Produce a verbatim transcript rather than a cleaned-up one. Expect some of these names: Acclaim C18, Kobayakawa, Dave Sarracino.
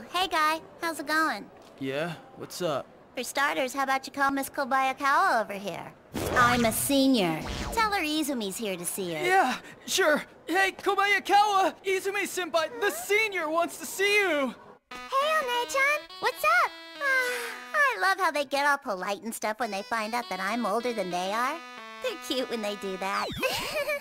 Oh, hey guy. How's it going? Yeah? What's up? For starters, how about you call Miss Kobayakawa over here? I'm a senior. Tell her Izumi's here to see her. Yeah, sure. Hey, Kobayakawa! Izumi-senpai, huh? The senior wants to see you! Hey, Onei-chan! What's up? I love how they get all polite and stuff when they find out that I'm older than they are. They're cute when they do that.